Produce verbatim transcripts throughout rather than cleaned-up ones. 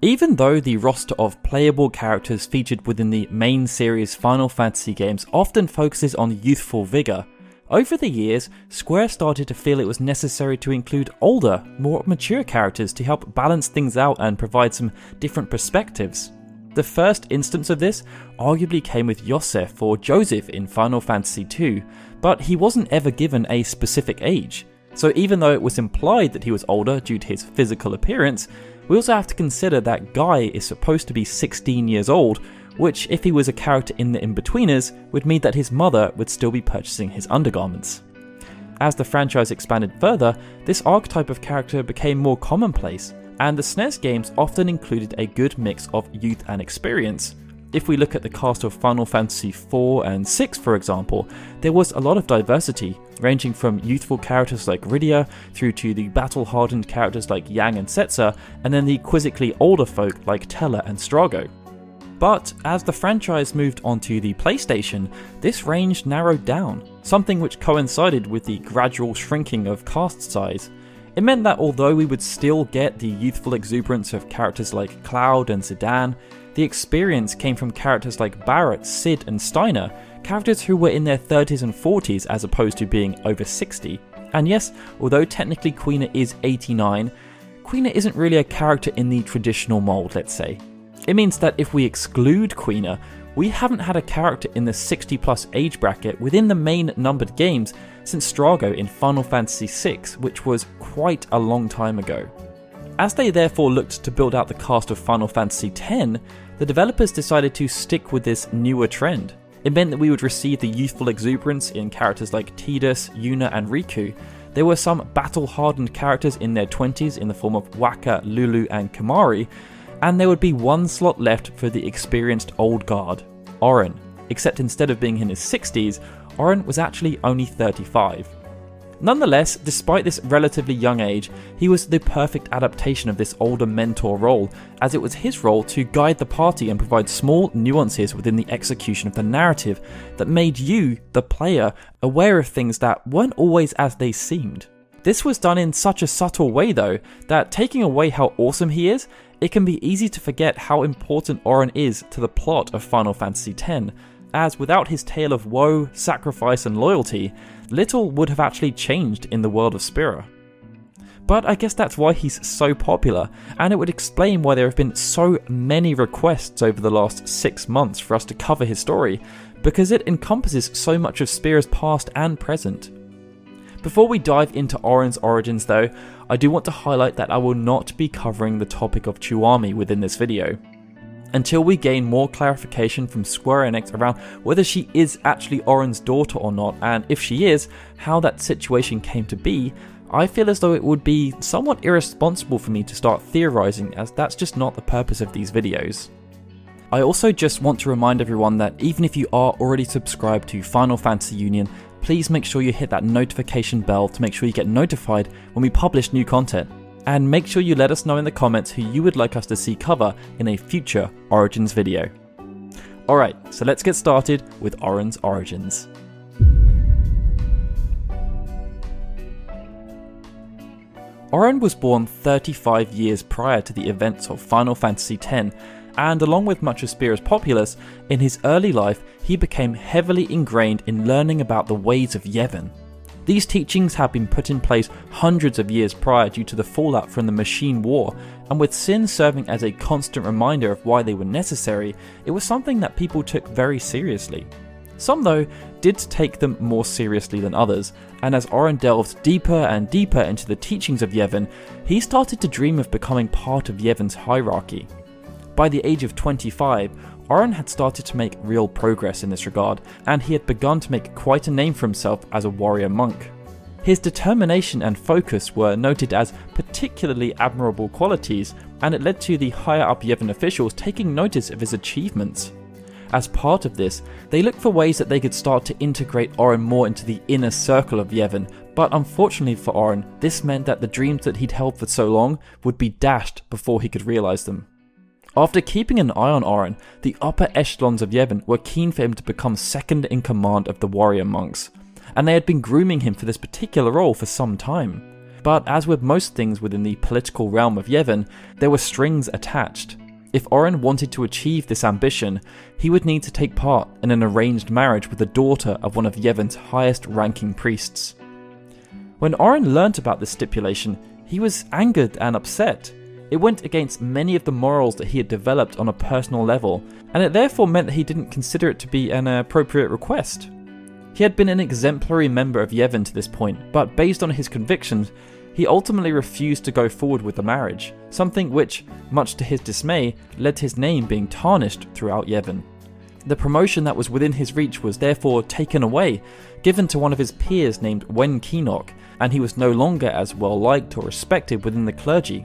Even though the roster of playable characters featured within the main series Final Fantasy games often focuses on youthful vigour, over the years Square started to feel it was necessary to include older, more mature characters to help balance things out and provide some different perspectives. The first instance of this arguably came with Yosef or Joseph in Final Fantasy two, but he wasn't ever given a specific age, so even though it was implied that he was older due to his physical appearance, we also have to consider that Guy is supposed to be sixteen years old, which if he was a character in the In-Betweeners would mean that his mother would still be purchasing his undergarments. As the franchise expanded further, this archetype of character became more commonplace, and the S N E S games often included a good mix of youth and experience. If we look at the cast of Final Fantasy four and six for example, there was a lot of diversity, ranging from youthful characters like Rydia, through to the battle-hardened characters like Yang and Setzer, and then the quizzically older folk like Teller and Strago. But as the franchise moved onto the PlayStation, this range narrowed down, something which coincided with the gradual shrinking of cast size. It meant that although we would still get the youthful exuberance of characters like Cloud and Zidane, the experience came from characters like Barrett, Cid and Steiner, characters who were in their thirties and forties as opposed to being over sixty. And yes, although technically Queena is eighty-nine, Queena isn't really a character in the traditional mould, let's say. It means that if we exclude Queena, we haven't had a character in the sixty plus age bracket within the main numbered games since Strago in Final Fantasy six, which was quite a long time ago. As they therefore looked to build out the cast of Final Fantasy ten, the developers decided to stick with this newer trend. It meant that we would receive the youthful exuberance in characters like Tidus, Yuna and Riku. There were some battle-hardened characters in their twenties in the form of Waka, Lulu and Kimahri, and there would be one slot left for the experienced old guard, Auron, except instead of being in his sixties, Auron was actually only thirty-five. Nonetheless, despite this relatively young age, he was the perfect adaptation of this older mentor role, as it was his role to guide the party and provide small nuances within the execution of the narrative that made you, the player, aware of things that weren't always as they seemed. This was done in such a subtle way though, that taking away how awesome he is, it can be easy to forget how important Auron is to the plot of Final Fantasy ten, as without his tale of woe, sacrifice and loyalty, little would have actually changed in the world of Spira. But I guess that's why he's so popular, and it would explain why there have been so many requests over the last six months for us to cover his story, because it encompasses so much of Spira's past and present. Before we dive into Auron's origins though, I do want to highlight that I will not be covering the topic of Tsuwami within this video. Until we gain more clarification from Square Enix around whether she is actually Auron's daughter or not, and if she is, how that situation came to be, I feel as though it would be somewhat irresponsible for me to start theorising, as that's just not the purpose of these videos. I also just want to remind everyone that even if you are already subscribed to Final Fantasy Union, please make sure you hit that notification bell to make sure you get notified when we publish new content. And make sure you let us know in the comments who you would like us to see cover in a future Origins video. Alright, so let's get started with Auron's origins. Auron was born thirty-five years prior to the events of Final Fantasy ten, and along with much of Spira's populace, in his early life he became heavily ingrained in learning about the ways of Yevon. These teachings had been put in place hundreds of years prior due to the fallout from the Machine War, and with Sin serving as a constant reminder of why they were necessary, it was something that people took very seriously. Some though did take them more seriously than others, and as Auron delved deeper and deeper into the teachings of Yevon, he started to dream of becoming part of Yevon's hierarchy. By the age of twenty-five, Auron had started to make real progress in this regard, and he had begun to make quite a name for himself as a warrior monk. His determination and focus were noted as particularly admirable qualities, and it led to the higher up Yevon officials taking notice of his achievements. As part of this, they looked for ways that they could start to integrate Auron more into the inner circle of Yevon, but unfortunately for Auron, this meant that the dreams that he'd held for so long would be dashed before he could realise them. After keeping an eye on Auron, the upper echelons of Yevon were keen for him to become second in command of the warrior monks, and they had been grooming him for this particular role for some time. But as with most things within the political realm of Yevon, there were strings attached. If Auron wanted to achieve this ambition, he would need to take part in an arranged marriage with the daughter of one of Yevon's highest-ranking priests. When Auron learnt about this stipulation, he was angered and upset. It went against many of the morals that he had developed on a personal level, and it therefore meant that he didn't consider it to be an appropriate request. He had been an exemplary member of Yevon to this point, but based on his convictions, he ultimately refused to go forward with the marriage, something which, much to his dismay, led to his name being tarnished throughout Yevon. The promotion that was within his reach was therefore taken away, given to one of his peers named Wen Kinoc, and he was no longer as well liked or respected within the clergy.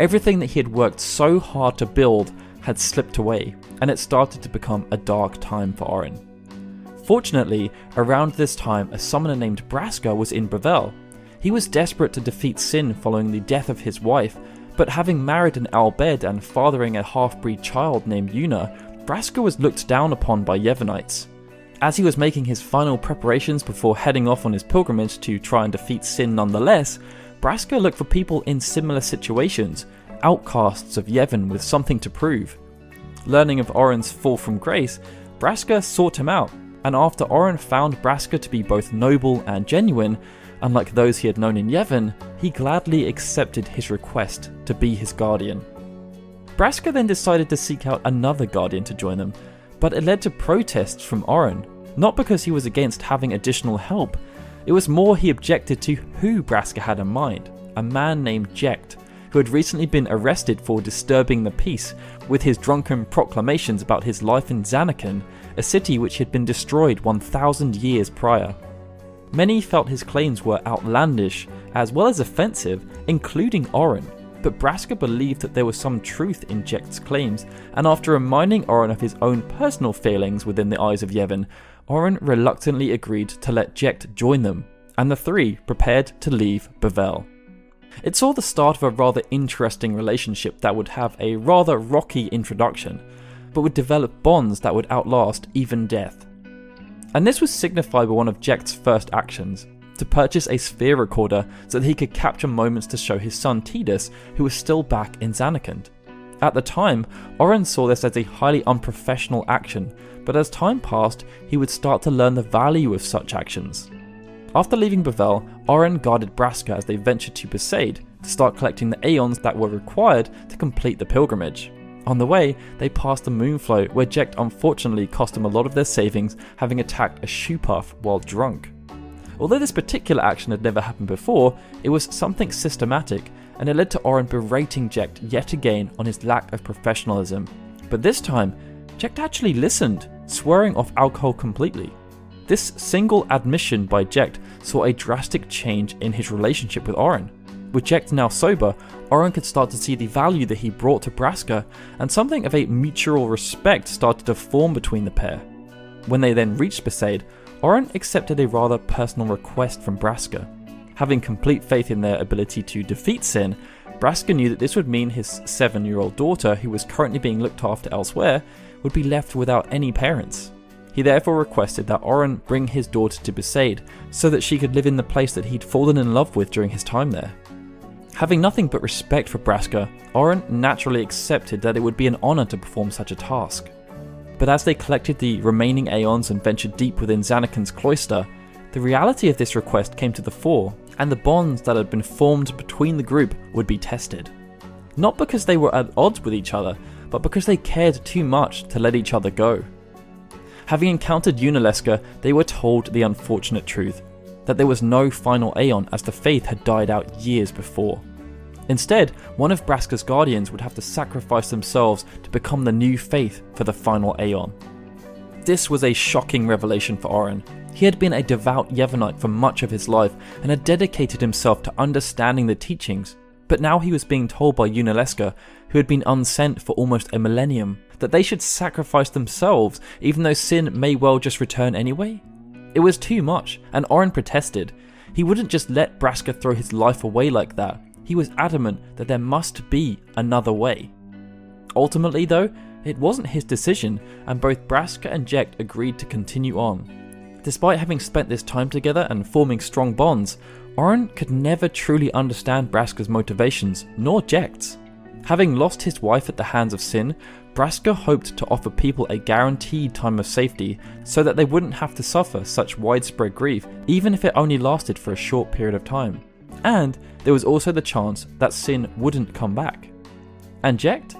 Everything that he had worked so hard to build had slipped away, and it started to become a dark time for Auron. Fortunately, around this time a summoner named Braska was in Bevelle. He was desperate to defeat Sin following the death of his wife, but having married an Al Bhed and fathering a half-breed child named Yuna, Braska was looked down upon by Yevonites. As he was making his final preparations before heading off on his pilgrimage to try and defeat Sin nonetheless, Braska looked for people in similar situations, outcasts of Yevon with something to prove. Learning of Auron's fall from grace, Braska sought him out, and after Auron found Braska to be both noble and genuine, unlike those he had known in Yevon, he gladly accepted his request to be his guardian. Braska then decided to seek out another guardian to join them, but it led to protests from Auron, not because he was against having additional help. It was more he objected to who Braska had in mind, a man named Jecht, who had recently been arrested for disturbing the peace with his drunken proclamations about his life in Zanarkand, a city which had been destroyed one thousand years prior. Many felt his claims were outlandish, as well as offensive, including Auron, but Braska believed that there was some truth in Jecht's claims, and after reminding Auron of his own personal failings within the eyes of Yevon, Auron reluctantly agreed to let Jecht join them, and the three prepared to leave Bevelle. It saw the start of a rather interesting relationship that would have a rather rocky introduction, but would develop bonds that would outlast even death. And this was signified by one of Jecht's first actions, to purchase a sphere recorder so that he could capture moments to show his son Tidus, who was still back in Zanarkand. At the time, Auron saw this as a highly unprofessional action, but as time passed, he would start to learn the value of such actions. After leaving Bevelle, Auron guarded Braska as they ventured to Besaid to start collecting the Aeons that were required to complete the pilgrimage. On the way, they passed the Moonflow, where Jecht unfortunately cost him a lot of their savings, having attacked a shoe puff while drunk. Although this particular action had never happened before, it was something systematic, and it led to Auron berating Jecht yet again on his lack of professionalism. But this time, Jecht actually listened, swearing off alcohol completely. This single admission by Jecht saw a drastic change in his relationship with Auron. With Jecht now sober, Auron could start to see the value that he brought to Braska, and something of a mutual respect started to form between the pair. When they then reached Besaid, Auron accepted a rather personal request from Braska. Having complete faith in their ability to defeat Sin, Braska knew that this would mean his seven-year-old daughter, who was currently being looked after elsewhere, would be left without any parents. He therefore requested that Auron bring his daughter to Besaid, so that she could live in the place that he'd fallen in love with during his time there. Having nothing but respect for Braska, Auron naturally accepted that it would be an honour to perform such a task. But as they collected the remaining Aeons and ventured deep within Zanarkand's cloister, the reality of this request came to the fore, and the bonds that had been formed between the group would be tested. Not because they were at odds with each other, but because they cared too much to let each other go. Having encountered Yunalesca, they were told the unfortunate truth, that there was no final Aeon as the faith had died out years before. Instead, one of Braska's guardians would have to sacrifice themselves to become the new faith for the final Aeon. This was a shocking revelation for Auron. He had been a devout Yevonite for much of his life and had dedicated himself to understanding the teachings, but now he was being told by Yunalesca, who had been unsent for almost a millennium, that they should sacrifice themselves even though Sin may well just return anyway? It was too much, and Auron protested. He wouldn't just let Braska throw his life away like that. He was adamant that there must be another way. Ultimately though, it wasn't his decision, and both Braska and Jecht agreed to continue on. Despite having spent this time together and forming strong bonds, Auron could never truly understand Braska's motivations, nor Jecht's. Having lost his wife at the hands of Sin, Braska hoped to offer people a guaranteed time of safety so that they wouldn't have to suffer such widespread grief, even if it only lasted for a short period of time. And there was also the chance that Sin wouldn't come back. And Jecht?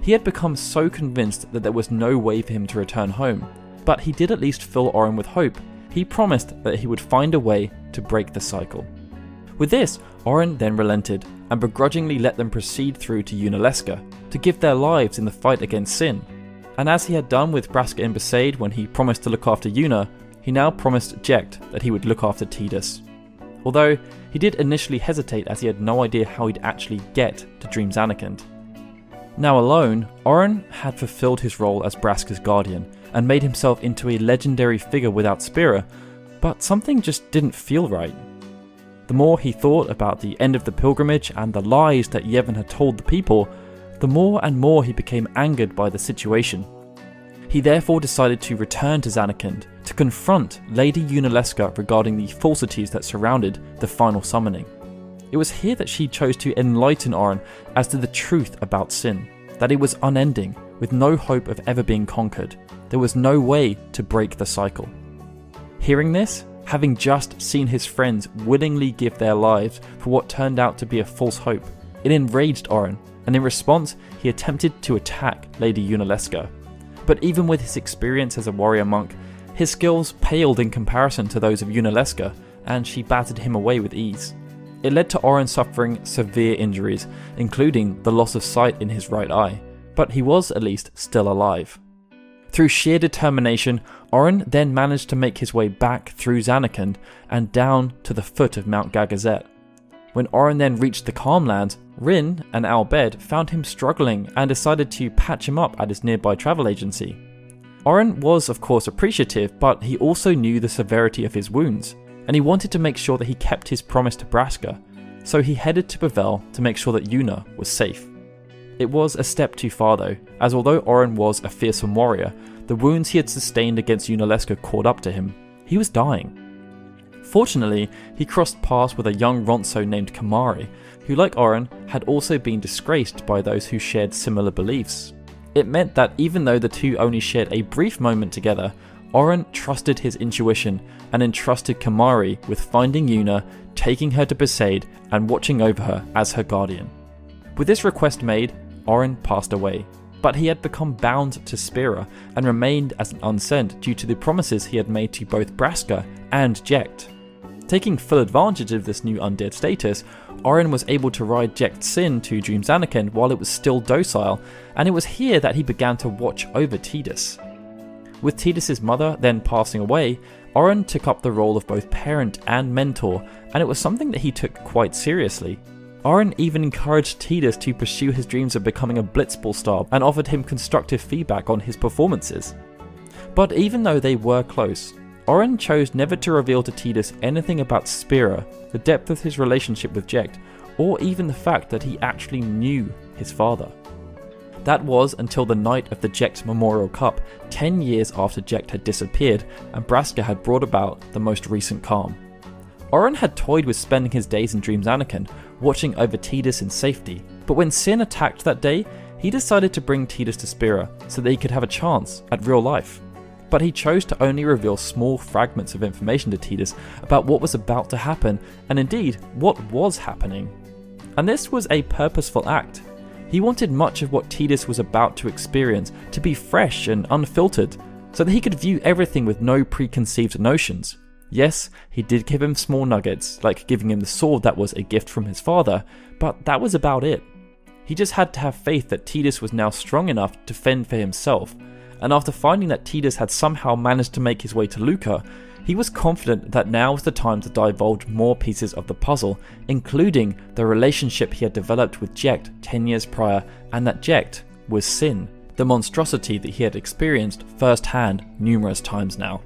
He had become so convinced that there was no way for him to return home, but he did at least fill Auron with hope. He promised that he would find a way to break the cycle. With this, Auron then relented and begrudgingly let them proceed through to Yunalesca to give their lives in the fight against Sin. And as he had done with Braska and Besaid when he promised to look after Yuna, he now promised Jecht that he would look after Tidus. Although he did initially hesitate as he had no idea how he'd actually get to Dream Zanarkand. Now alone, Auron had fulfilled his role as Braska's guardian and made himself into a legendary figure without Spira, but something just didn't feel right. The more he thought about the end of the pilgrimage and the lies that Yevon had told the people, the more and more he became angered by the situation. He therefore decided to return to Zanarkand to confront Lady Yunalesca regarding the falsities that surrounded the final summoning. It was here that she chose to enlighten Auron as to the truth about Sin, that it was unending, with no hope of ever being conquered. There was no way to break the cycle. Hearing this, having just seen his friends willingly give their lives for what turned out to be a false hope, it enraged Auron, and in response, he attempted to attack Lady Yunalesca. But even with his experience as a warrior monk, his skills paled in comparison to those of Yunalesca, and she battered him away with ease. It led to Auron suffering severe injuries, including the loss of sight in his right eye, but he was at least still alive. Through sheer determination, Auron then managed to make his way back through Zanarkand and down to the foot of Mount Gagazet. When Auron then reached the Calm Lands, Rin and Al Bhed found him struggling and decided to patch him up at his nearby travel agency. Auron was of course appreciative, but he also knew the severity of his wounds, and he wanted to make sure that he kept his promise to Braska, so he headed to Bevelle to make sure that Yuna was safe. It was a step too far though, as although Auron was a fearsome warrior, the wounds he had sustained against Yunalesca caught up to him. He was dying. Fortunately, he crossed paths with a young Ronso named Kimahri, who like Auron had also been disgraced by those who shared similar beliefs. It meant that even though the two only shared a brief moment together, Auron trusted his intuition and entrusted Kimahri with finding Yuna, taking her to Besaid and watching over her as her guardian. With this request made, Auron passed away, but he had become bound to Spira and remained as an unsent due to the promises he had made to both Braska and Jecht. Taking full advantage of this new undead status, Auron was able to ride Jecht's Sin to Dream Zanarkand while it was still docile, and it was here that he began to watch over Tidus. With Tidus' mother then passing away, Auron took up the role of both parent and mentor, and it was something that he took quite seriously. Auron even encouraged Tidus to pursue his dreams of becoming a Blitzball star and offered him constructive feedback on his performances. But even though they were close, Auron chose never to reveal to Tidus anything about Spira, the depth of his relationship with Jecht, or even the fact that he actually knew his father. That was until the night of the Jecht Memorial Cup, ten years after Jecht had disappeared and Braska had brought about the most recent calm. Auron had toyed with spending his days in Dream Zanarkand, watching over Tidus in safety, but when Sin attacked that day, he decided to bring Tidus to Spira so that he could have a chance at real life. But he chose to only reveal small fragments of information to Tidus about what was about to happen, and indeed, what was happening. And this was a purposeful act. He wanted much of what Tidus was about to experience to be fresh and unfiltered, so that he could view everything with no preconceived notions. Yes, he did give him small nuggets, like giving him the sword that was a gift from his father, but that was about it. He just had to have faith that Tidus was now strong enough to fend for himself, and after finding that Tidus had somehow managed to make his way to Lucca, he was confident that now was the time to divulge more pieces of the puzzle, including the relationship he had developed with Jecht ten years prior, and that Jecht was Sin, the monstrosity that he had experienced firsthand numerous times now.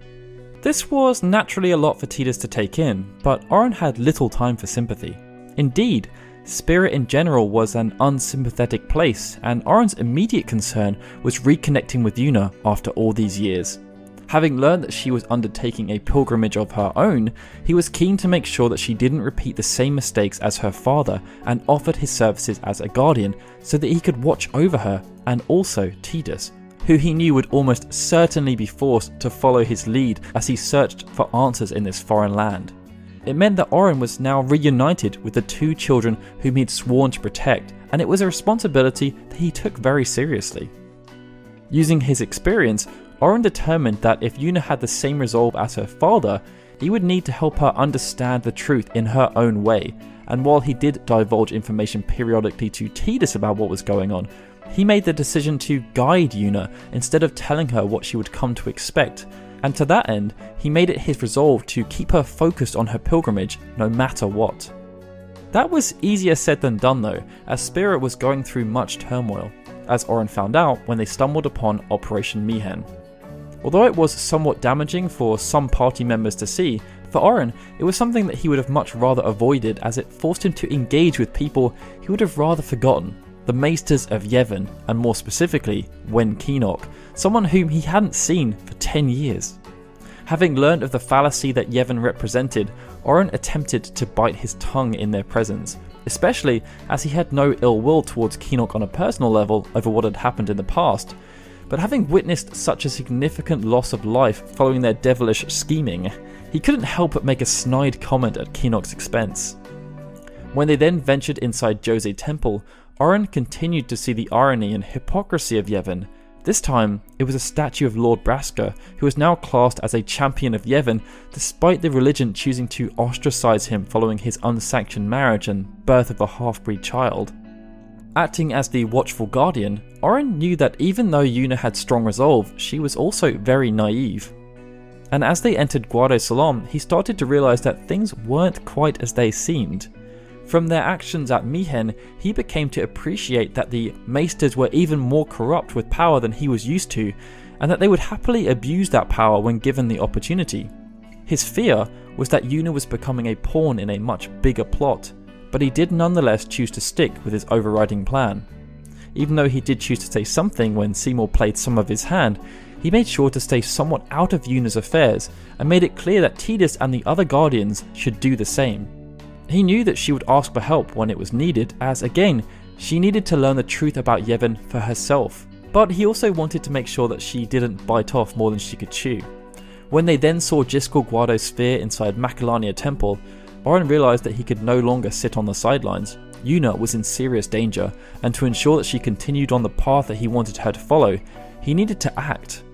This was naturally a lot for Tidus to take in, but Auron had little time for sympathy. Indeed, Spira in general was an unsympathetic place, and Auron's immediate concern was reconnecting with Yuna after all these years. Having learned that she was undertaking a pilgrimage of her own, he was keen to make sure that she didn't repeat the same mistakes as her father and offered his services as a guardian so that he could watch over her and also Tidus, who he knew would almost certainly be forced to follow his lead as he searched for answers in this foreign land. It meant that Auron was now reunited with the two children whom he'd sworn to protect, and it was a responsibility that he took very seriously. Using his experience, Auron determined that if Yuna had the same resolve as her father, he would need to help her understand the truth in her own way, and while he did divulge information periodically to Tidus about what was going on, he made the decision to guide Yuna instead of telling her what she would come to expect, and to that end, he made it his resolve to keep her focused on her pilgrimage no matter what. That was easier said than done though, as Spira was going through much turmoil, as Auron found out when they stumbled upon Operation Mihen. Although it was somewhat damaging for some party members to see, for Auron, it was something that he would have much rather avoided as it forced him to engage with people he would have rather forgotten. The maesters of Yevon, and more specifically, Wen Kinoc, someone whom he hadn't seen for ten years. Having learned of the fallacy that Yevon represented, Auron attempted to bite his tongue in their presence, especially as he had no ill will towards Kinoc on a personal level over what had happened in the past, but having witnessed such a significant loss of life following their devilish scheming, he couldn't help but make a snide comment at Kinoc's expense. When they then ventured inside Jose Temple, Auron continued to see the irony and hypocrisy of Yevon. This time, it was a statue of Lord Braska, who was now classed as a champion of Yevon, despite the religion choosing to ostracize him following his unsanctioned marriage and birth of a half-breed child. Acting as the watchful guardian, Auron knew that even though Yuna had strong resolve, she was also very naive. And as they entered Guado Salom, he started to realize that things weren't quite as they seemed. From their actions at Mihen, he became to appreciate that the maesters were even more corrupt with power than he was used to, and that they would happily abuse that power when given the opportunity. His fear was that Yuna was becoming a pawn in a much bigger plot, but he did nonetheless choose to stick with his overriding plan. Even though he did choose to say something when Seymour played some of his hand, he made sure to stay somewhat out of Yuna's affairs, and made it clear that Tidus and the other guardians should do the same. He knew that she would ask for help when it was needed, as again, she needed to learn the truth about Yevon for herself, but he also wanted to make sure that she didn't bite off more than she could chew. When they then saw Jiscal Guado's sphere inside Makalania Temple, Auron realised that he could no longer sit on the sidelines. Yuna was in serious danger, and to ensure that she continued on the path that he wanted her to follow, he needed to act.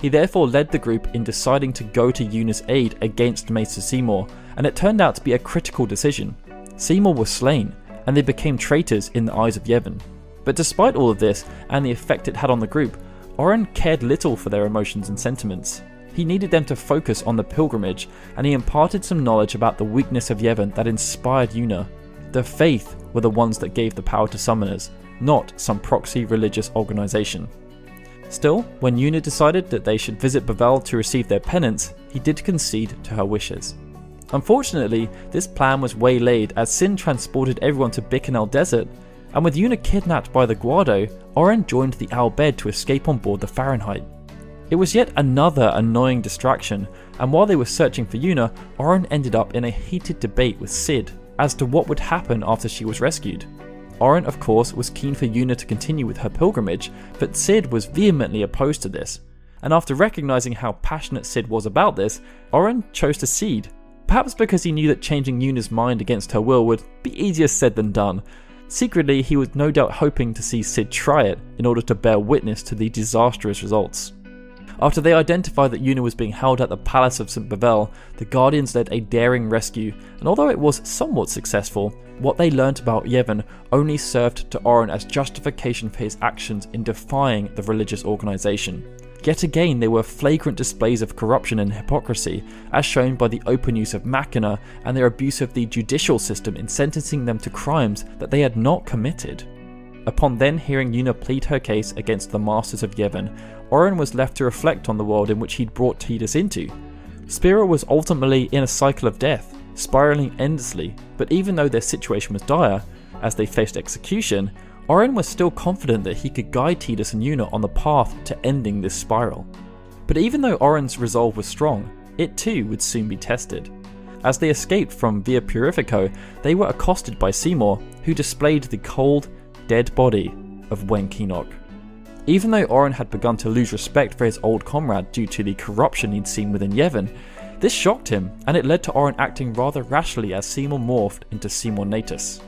He therefore led the group in deciding to go to Yuna's aid against Maester Seymour, and it turned out to be a critical decision. Seymour was slain, and they became traitors in the eyes of Yevon. But despite all of this, and the effect it had on the group, Auron cared little for their emotions and sentiments. He needed them to focus on the pilgrimage, and he imparted some knowledge about the weakness of Yevon that inspired Yuna. The faith were the ones that gave the power to summoners, not some proxy religious organisation. Still, when Yuna decided that they should visit Bevelle to receive their penance, he did concede to her wishes. Unfortunately, this plan was waylaid as Sin transported everyone to Bicanel Desert, and with Yuna kidnapped by the Guado, Auron joined the Al Bhed to escape on board the Fahrenheit. It was yet another annoying distraction, and while they were searching for Yuna, Auron ended up in a heated debate with Cid as to what would happen after she was rescued. Auron, of course, was keen for Yuna to continue with her pilgrimage, but Cid was vehemently opposed to this, and after recognising how passionate Cid was about this, Auron chose to cede, perhaps because he knew that changing Yuna's mind against her will would be easier said than done. Secretly, he was no doubt hoping to see Cid try it in order to bear witness to the disastrous results. After they identified that Yuna was being held at the Palace of Saint Bevelle, the Guardians led a daring rescue, and although it was somewhat successful, what they learnt about Yevon only served to Auron as justification for his actions in defying the religious organisation. Yet again they were flagrant displays of corruption and hypocrisy, as shown by the open use of machina and their abuse of the judicial system in sentencing them to crimes that they had not committed. Upon then hearing Yuna plead her case against the masters of Yevon, Auron was left to reflect on the world in which he'd brought Tidus into. Spira was ultimately in a cycle of death, spiralling endlessly, but even though their situation was dire, as they faced execution, Auron was still confident that he could guide Tidus and Yuna on the path to ending this spiral. But even though Auron's resolve was strong, it too would soon be tested. As they escaped from Via Purifico, they were accosted by Seymour, who displayed the cold, dead body of Wen Kinoc. Even though Auron had begun to lose respect for his old comrade due to the corruption he'd seen within Yevon, this shocked him, and it led to Auron acting rather rashly as Seymour morphed into Seymour Natus.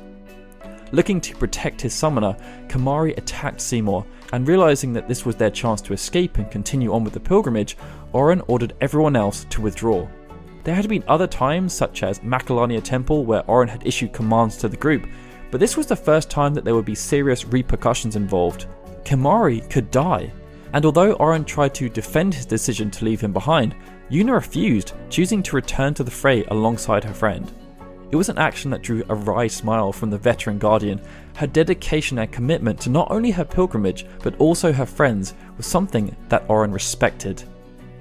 Looking to protect his summoner, Kimahri attacked Seymour, and realising that this was their chance to escape and continue on with the pilgrimage, Auron ordered everyone else to withdraw. There had been other times, such as Makalania Temple, where Auron had issued commands to the group, but this was the first time that there would be serious repercussions involved. Kimahri could die, and although Auron tried to defend his decision to leave him behind, Yuna refused, choosing to return to the fray alongside her friend. It was an action that drew a wry smile from the veteran guardian. Her dedication and commitment to not only her pilgrimage, but also her friends, was something that Auron respected.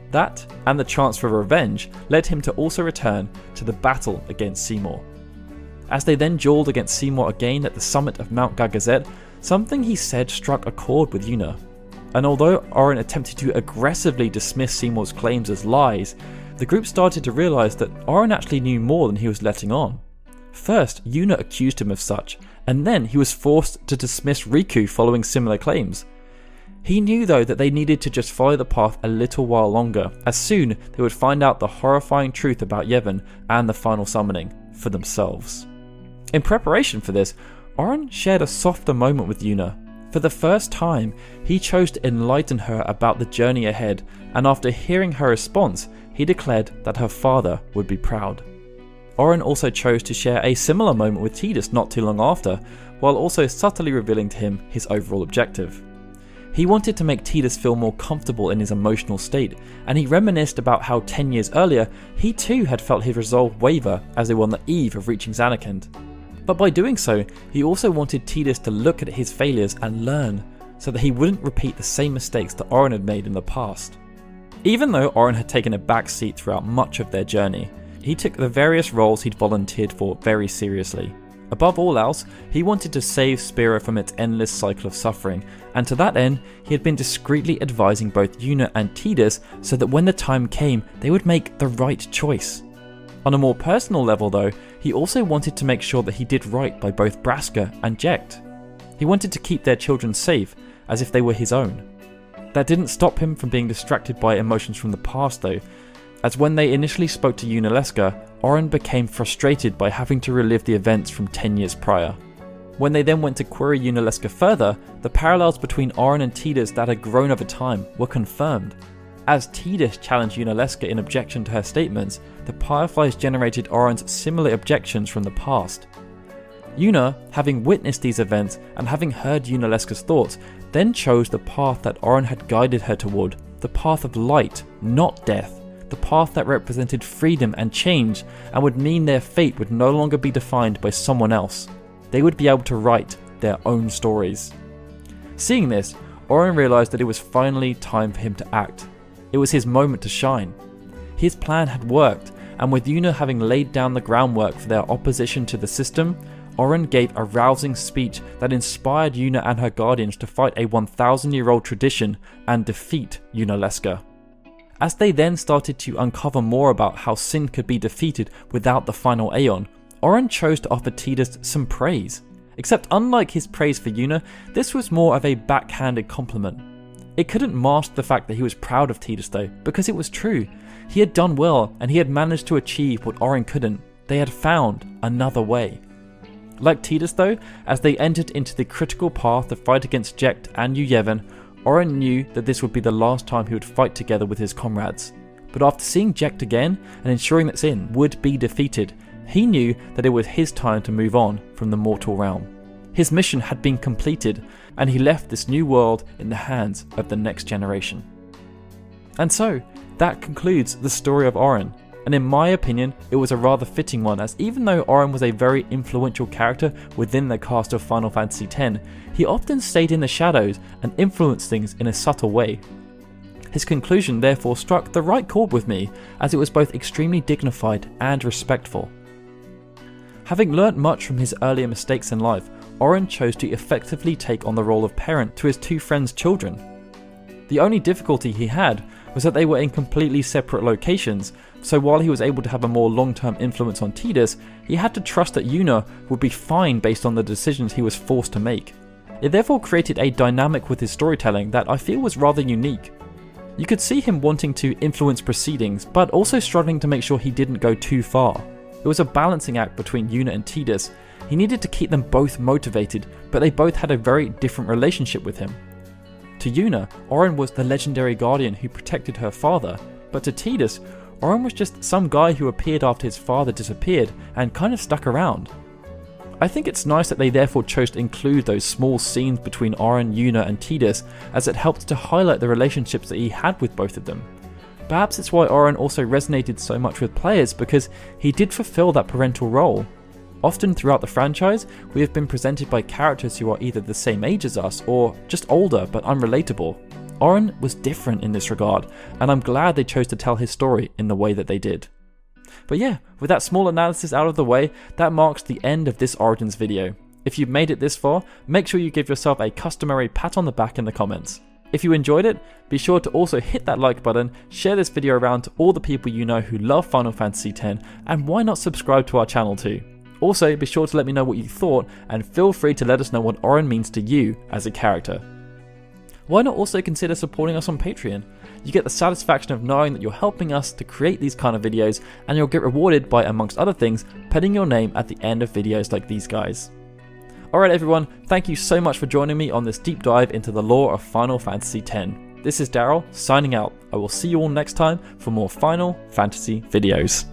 That, and the chance for revenge, led him to also return to the battle against Seymour. As they then duelled against Seymour again at the summit of Mount Gagazet, something he said struck a chord with Yuna. And although Auron attempted to aggressively dismiss Seymour's claims as lies, the group started to realise that Auron actually knew more than he was letting on. First, Yuna accused him of such, and then he was forced to dismiss Riku following similar claims. He knew though that they needed to just follow the path a little while longer, as soon they would find out the horrifying truth about Yevon and the final summoning for themselves. In preparation for this, Auron shared a softer moment with Yuna. For the first time, he chose to enlighten her about the journey ahead, and after hearing her response, he declared that her father would be proud. Auron also chose to share a similar moment with Tidus not too long after, while also subtly revealing to him his overall objective. He wanted to make Tidus feel more comfortable in his emotional state, and he reminisced about how ten years earlier, he too had felt his resolve waver as they were on the eve of reaching Zanarkand. But by doing so, he also wanted Tidus to look at his failures and learn, so that he wouldn't repeat the same mistakes that Auron had made in the past. Even though Auron had taken a back seat throughout much of their journey, he took the various roles he'd volunteered for very seriously. Above all else, he wanted to save Spira from its endless cycle of suffering, and to that end, he had been discreetly advising both Yuna and Tidus so that when the time came, they would make the right choice. On a more personal level though, he also wanted to make sure that he did right by both Braska and Jecht. He wanted to keep their children safe, as if they were his own. That didn't stop him from being distracted by emotions from the past though, as when they initially spoke to Yunalesca, Auron became frustrated by having to relive the events from ten years prior. When they then went to query Yunalesca further, the parallels between Auron and Tidus that had grown over time were confirmed. As Tidus challenged Yunalesca in objection to her statements, the Fireflies generated Auron's similar objections from the past. Yuna, having witnessed these events and having heard Yunalesca's thoughts, then chose the path that Auron had guided her toward, the path of light, not death. The path that represented freedom and change, and would mean their fate would no longer be defined by someone else. They would be able to write their own stories. Seeing this, Auron realised that it was finally time for him to act. It was his moment to shine. His plan had worked, and with Yuna having laid down the groundwork for their opposition to the system, Auron gave a rousing speech that inspired Yuna and her guardians to fight a one thousand year old tradition and defeat Yunalesca. As they then started to uncover more about how Sin could be defeated without the final Aeon, Auron chose to offer Tidus some praise. Except unlike his praise for Yuna, this was more of a backhanded compliment. It couldn't mask the fact that he was proud of Tidus though, because it was true. He had done well, and he had managed to achieve what Auron couldn't. They had found another way. Like Tidus though, as they entered into the critical path to fight against Jecht and Yevon, Auron knew that this would be the last time he would fight together with his comrades, but after seeing Jecht again and ensuring that Sin would be defeated, he knew that it was his time to move on from the mortal realm. His mission had been completed, and he left this new world in the hands of the next generation. And so, that concludes the story of Auron, and in my opinion it was a rather fitting one, as even though Auron was a very influential character within the cast of Final Fantasy X, he often stayed in the shadows and influenced things in a subtle way. His conclusion therefore struck the right chord with me, as it was both extremely dignified and respectful. Having learnt much from his earlier mistakes in life, Auron chose to effectively take on the role of parent to his two friends' children. The only difficulty he had was that they were in completely separate locations, so while he was able to have a more long-term influence on Tidus, he had to trust that Yuna would be fine based on the decisions he was forced to make. It therefore created a dynamic with his storytelling that I feel was rather unique. You could see him wanting to influence proceedings, but also struggling to make sure he didn't go too far. It was a balancing act between Yuna and Tidus. He needed to keep them both motivated, but they both had a very different relationship with him. To Yuna, Auron was the legendary guardian who protected her father, but to Tidus, Auron was just some guy who appeared after his father disappeared and kind of stuck around. I think it's nice that they therefore chose to include those small scenes between Auron, Yuna and Tidus, as it helped to highlight the relationships that he had with both of them. Perhaps it's why Auron also resonated so much with players, because he did fulfill that parental role. Often throughout the franchise, we have been presented by characters who are either the same age as us, or just older but unrelatable. Auron was different in this regard, and I'm glad they chose to tell his story in the way that they did. But yeah, with that small analysis out of the way, that marks the end of this Origins video. If you've made it this far, make sure you give yourself a customary pat on the back in the comments. If you enjoyed it, be sure to also hit that like button, share this video around to all the people you know who love Final Fantasy X, and why not subscribe to our channel too. Also, be sure to let me know what you thought, and feel free to let us know what Auron means to you as a character. Why not also consider supporting us on Patreon? You get the satisfaction of knowing that you're helping us to create these kind of videos, and you'll get rewarded by, amongst other things, putting your name at the end of videos like these guys. Alright everyone, thank you so much for joining me on this deep dive into the lore of Final Fantasy X. This is Daryl, signing out. I will see you all next time for more Final Fantasy videos.